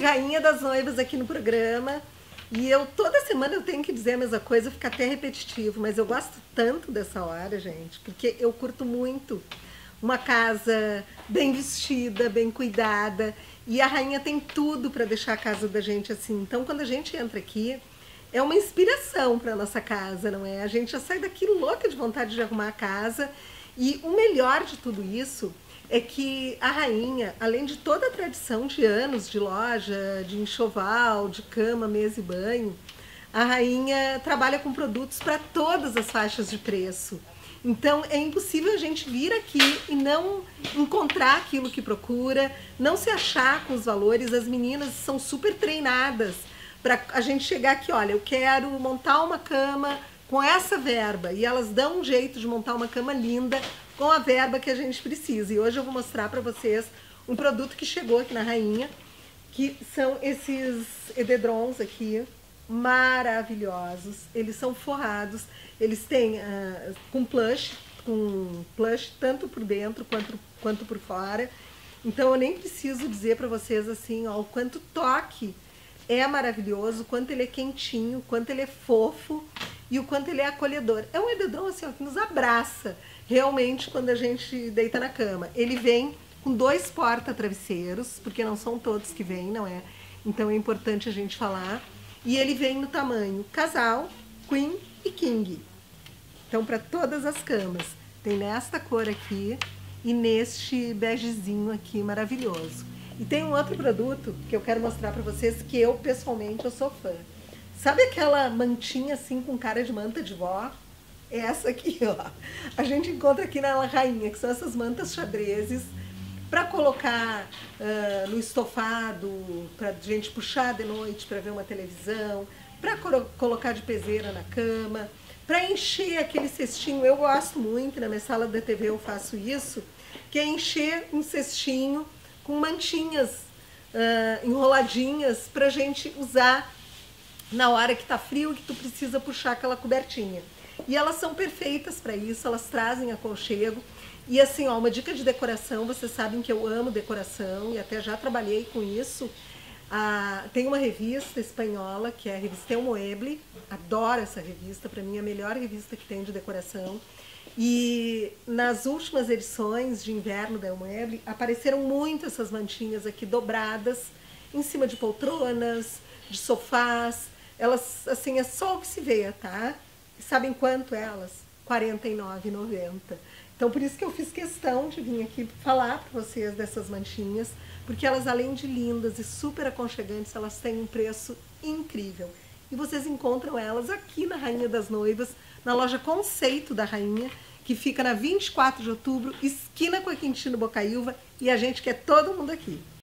Rainha das Noivas aqui no programa. E eu, toda semana, eu tenho que dizer a mesma coisa, fica até repetitivo, mas eu gosto tanto dessa hora, gente, porque eu curto muito uma casa bem vestida, bem cuidada, e a Rainha tem tudo para deixar a casa da gente assim. Então, quando a gente entra aqui, é uma inspiração para nossa casa, não é? A gente já sai daqui louca de vontade de arrumar a casa, e o melhor de tudo isso é que a Rainha, além de toda a tradição de anos de loja, de enxoval, de cama, mesa e banho, a Rainha trabalha com produtos para todas as faixas de preço. Então é impossível a gente vir aqui e não encontrar aquilo que procura, não se achar com os valores. As meninas são super treinadas para a gente chegar aqui, olha, eu quero montar uma cama com essa verba, e elas dão um jeito de montar uma cama linda com a verba que a gente precisa. E hoje eu vou mostrar para vocês um produto que chegou aqui na Rainha, que são esses edredons aqui, maravilhosos. Eles são forrados, eles têm com plush tanto por dentro quanto por fora. Então eu nem preciso dizer para vocês assim, ó, o quanto toque é maravilhoso, o quanto ele é quentinho, o quanto ele é fofo e o quanto ele é acolhedor. É um edredom assim, ó, que nos abraça realmente quando a gente deita na cama. Ele vem com 2 porta-travesseiros, porque não são todos que vêm, não é? Então é importante a gente falar. E ele vem no tamanho casal, queen e king. Então, para todas as camas. Tem nesta cor aqui e neste begezinho aqui maravilhoso. E tem um outro produto que eu quero mostrar para vocês, que eu, pessoalmente, eu sou fã. Sabe aquela mantinha assim com cara de manta de vó? É essa aqui, ó. A gente encontra aqui na La Rainha, que são essas mantas xadrezes para colocar no estofado, para gente puxar de noite para ver uma televisão, para colocar de peseira na cama, para encher aquele cestinho. Eu gosto muito, na minha sala da TV eu faço isso, que é encher um cestinho com mantinhas enroladinhas para gente usar na hora que tá frio e que tu precisa puxar aquela cobertinha. E elas são perfeitas para isso, elas trazem aconchego. E assim, ó, uma dica de decoração, vocês sabem que eu amo decoração e até já trabalhei com isso. Tem uma revista espanhola, que é a revista El Mueble, adoro essa revista, para mim é a melhor revista que tem de decoração. E nas últimas edições de inverno da El Mueble, apareceram muito essas mantinhas aqui dobradas, em cima de poltronas, de sofás. Elas, assim, é só o que se vê, tá? E sabem quanto elas? R$ 49,90. Então, por isso que eu fiz questão de vir aqui falar para vocês dessas mantinhas, porque elas, além de lindas e super aconchegantes, elas têm um preço incrível. E vocês encontram elas aqui na Rainha das Noivas, na loja Conceito da Rainha, que fica na 24 de outubro, esquina com a Quintino Bocaiúva, e a gente quer todo mundo aqui.